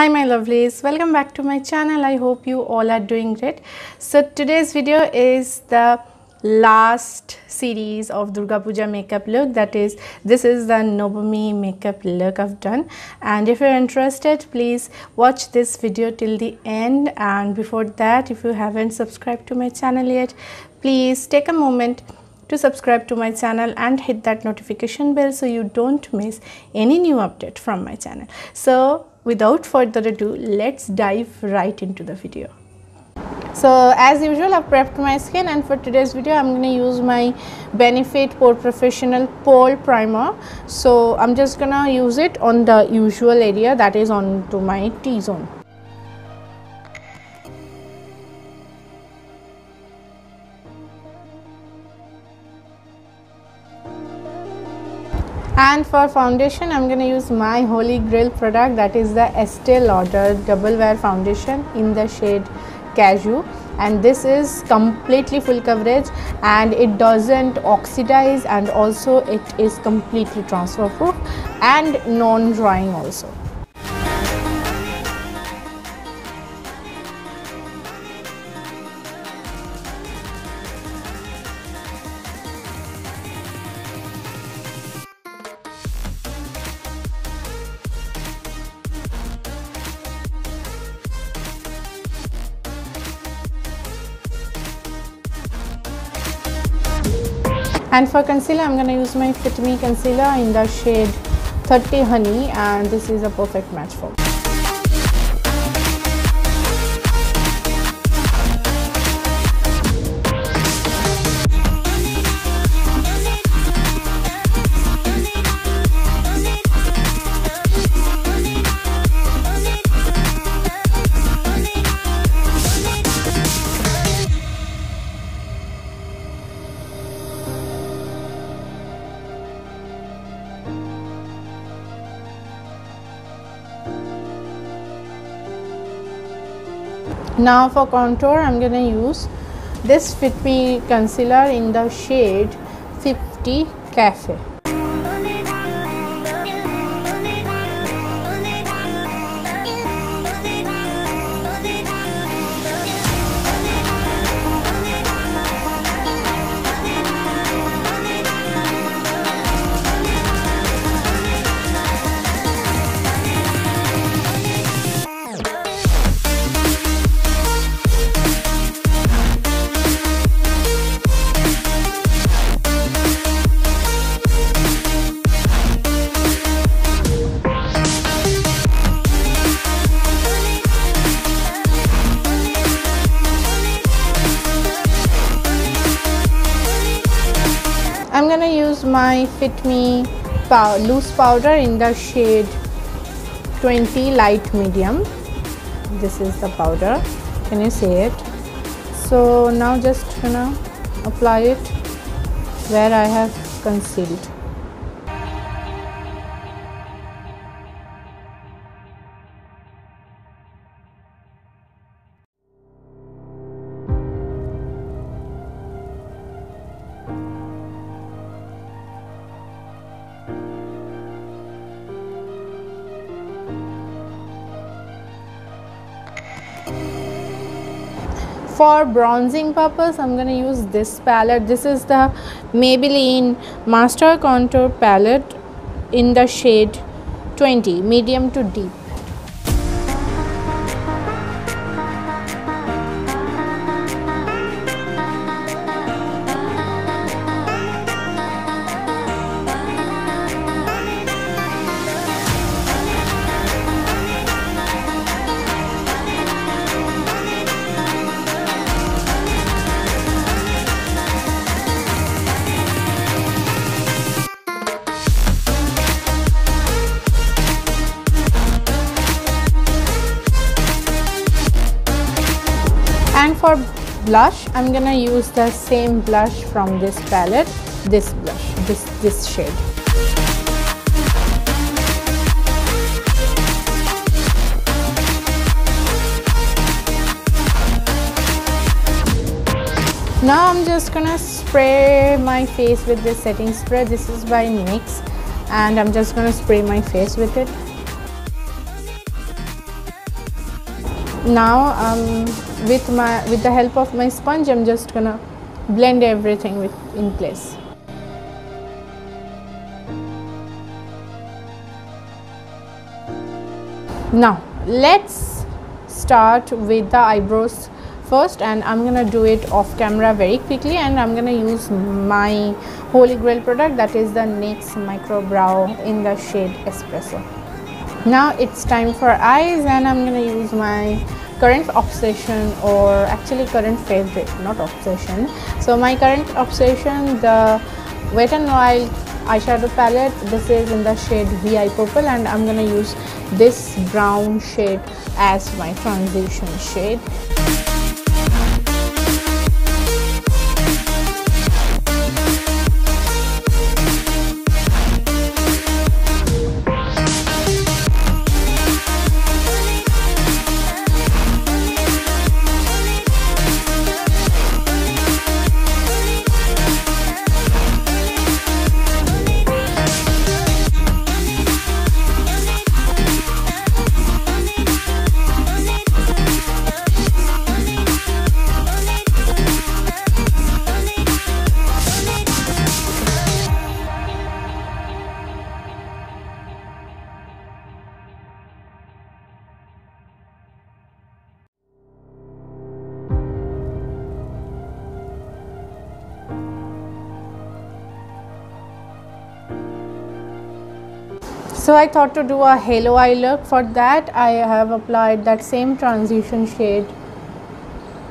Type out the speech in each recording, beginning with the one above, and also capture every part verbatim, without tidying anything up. Hi my lovelies, welcome back to my channel. I hope you all are doing great. So today's video is the last series of Durga Puja makeup look, that is this is the Nabami makeup look I've done, and if you're interested please watch this video till the end. And before that, if you haven't subscribed to my channel yet, please take a moment to subscribe to my channel and hit that notification bell so you don't miss any new update from my channel. So without further ado, let's dive right into the video. So as usual, I've prepped my skin, and for today's video I'm going to use my Benefit Pore Professional Pore Primer. So I'm just gonna use it on the usual area, that is on to my T-zone. And for foundation, I'm going to use my holy grail product, that is the Estee Lauder Double Wear foundation in the shade Cashew. And this is completely full coverage and it doesn't oxidize, and also it is completely transfer proof and non-drying also. And for concealer, I'm going to use my Fit Me concealer in the shade thirty Honey, and this is a perfect match for me. Now for contour, I'm going to use this Fit Me concealer in the shade fifty Cafe. I'm going to use my Fit Me pow loose powder in the shade twenty Light Medium. This is the powder, can you see it? So now just gonna apply it where I have concealed. For bronzing purpose, I'm going to use this palette. This is the Maybelline Master Contour palette in the shade twenty, medium to deep. And for blush, I'm gonna use the same blush from this palette, this blush, this, this shade. Now I'm just gonna spray my face with this setting spray. This is by NYX, and I'm just gonna spray my face with it. Now, um, with my with the help of my sponge, I'm just gonna blend everything with in place. Now, let's start with the eyebrows first, and I'm gonna do it off camera very quickly, and I'm gonna use my holy grail product, that is the NYX Micro Brow in the shade Espresso. Now it's time for eyes, and I'm gonna use my current obsession, or actually current favorite, not obsession. So my current obsession, the Wet n Wild eyeshadow palette. This is in the shade V I Purple, and I'm gonna use this brown shade as my transition shade. So I thought to do a halo eye look. For that, I have applied that same transition shade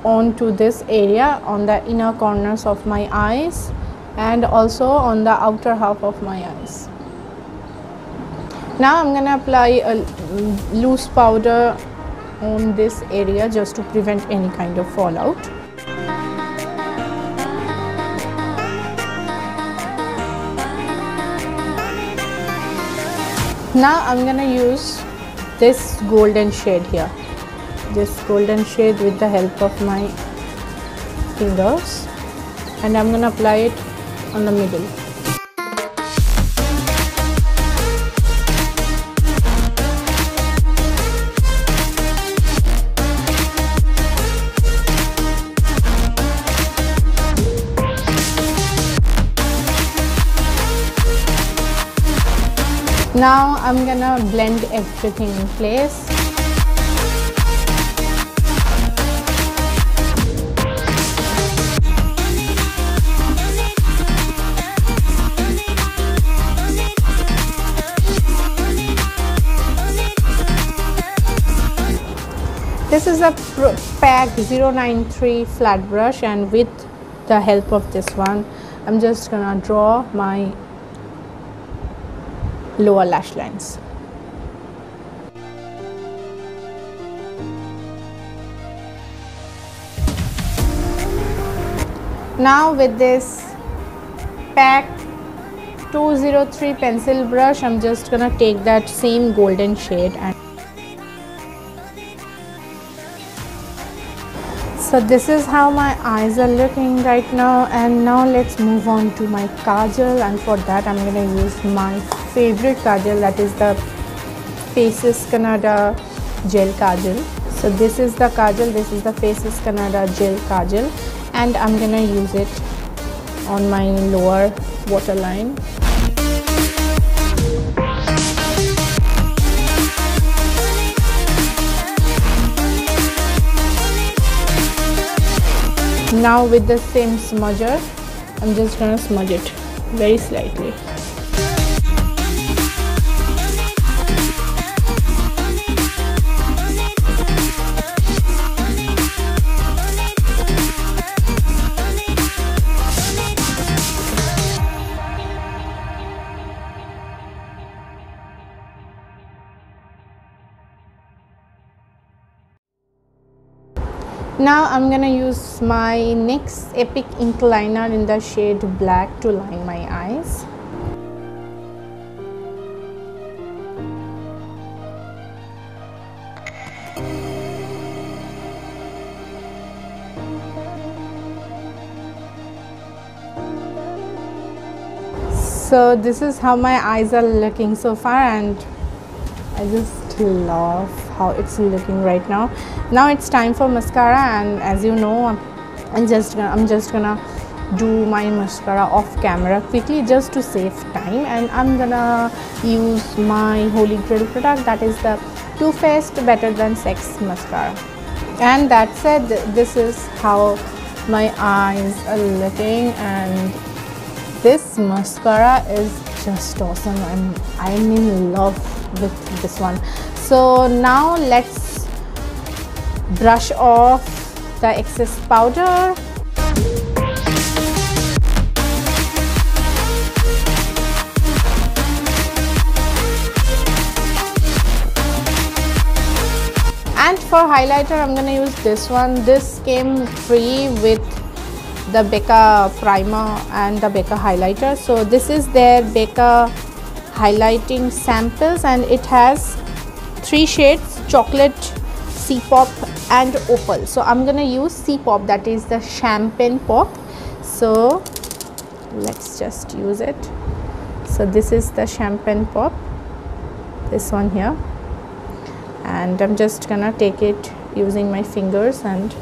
onto this area, on the inner corners of my eyes and also on the outer half of my eyes. Now I'm gonna apply a loose powder on this area just to prevent any kind of fallout. Now I'm gonna use this golden shade here, this golden shade with the help of my fingers, and I'm gonna apply it on the middle. Now I'm gonna blend everything in place. This is a pack zero nine three flat brush, and with the help of this one, I'm just gonna draw my lower lash lines. Now with this pack two zero three pencil brush, I'm just gonna take that same golden shade, and so this is how my eyes are looking right now. And now let's move on to my kajal, and for that I'm gonna use my favorite kajal, that is the Faces Canada gel kajal. So this is the kajal, this is the Faces Canada gel kajal, and I'm gonna use it on my lower waterline. Now with the same smudger, I'm just gonna smudge it very slightly. Now I'm gonna use my NYX Epic Ink Liner in the shade Black to line my eyes. So this is how my eyes are looking so far, and I just love how it's looking right now. Now it's time for mascara, and as you know, I'm, I'm just gonna, I'm just gonna do my mascara off camera quickly just to save time, and I'm gonna use my holy grail product, that is the Too Faced Better Than Sex mascara. And that said, this is how my eyes are looking, and this mascara is just awesome. I'm, I'm in love with this one. So now let's brush off the excess powder. And for highlighter, I'm gonna use this one. This came free with the Becca primer and the Becca highlighter. So this is their Becca highlighting samples, and it has three shades: chocolate, sea pop and opal. So I'm gonna use sea pop, that is the champagne pop. So let's just use it. So this is the champagne pop, this one here, and I'm just gonna take it using my fingers and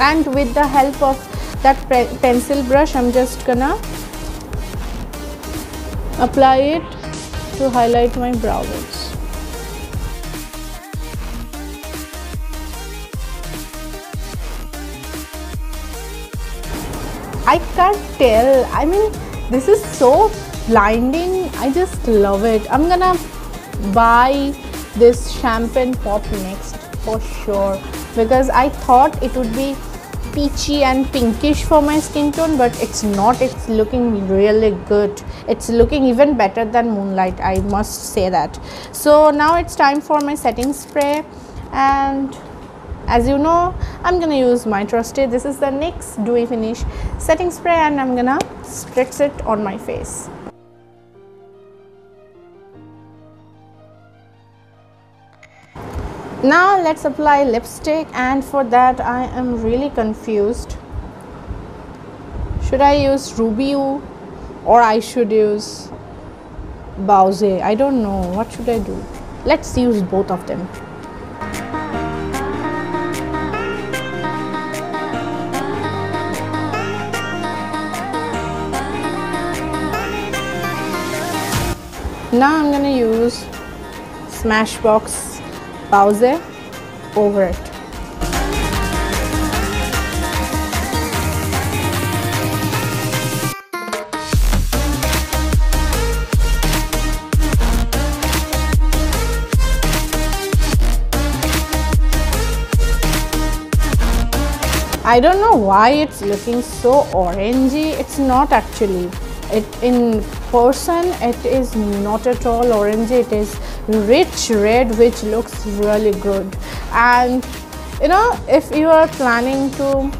And with the help of that pencil brush, I'm just gonna apply it to highlight my brow bones. I can't tell, I mean, this is so blinding, I just love it. I'm gonna buy this champagne pop next for sure, because I thought it would be peachy and pinkish for my skin tone, but it's not. It's looking really good. It's looking even better than Moonlight, I must say that. So now it's time for my setting spray, and as you know, I'm gonna use my trusty, this is the NYX Dewy Finish setting spray, and I'm gonna spritz it on my face. Now let's apply lipstick, and for that I am really confused. Should I use Ruby Woo or I should use Bawse? I don't know, what should I do? Let's use both of them. Now I'm gonna use Smashbox Bawse over it. I don't know why it's looking so orangey. It's not actually. It in person, it is not at all orangey. It is rich red, which looks really good. And you know, if you are planning to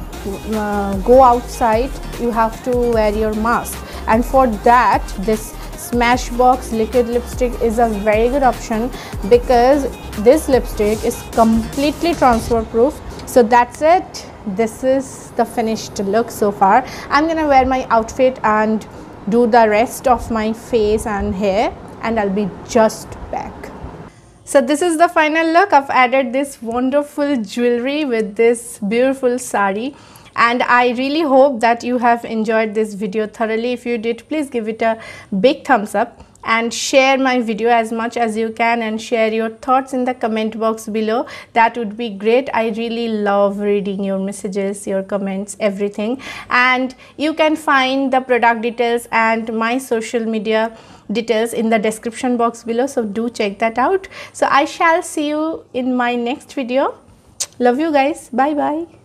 uh, go outside, you have to wear your mask, and for that this Smashbox liquid lipstick is a very good option, because this lipstick is completely transfer proof. So that's it, this is the finished look so far. I'm gonna wear my outfit and do the rest of my face and hair, and I'll be just back. So this is the final look. I've added this wonderful jewelry with this beautiful sari, and I really hope that you have enjoyed this video thoroughly. If you did, please give it a big thumbs up and share my video as much as you can, and share your thoughts in the comment box below. That would be great. I really love reading your messages, your comments, everything. And you can find the product details and my social media details in the description box below, so do check that out. So I shall see you in my next video. Love you guys, bye bye.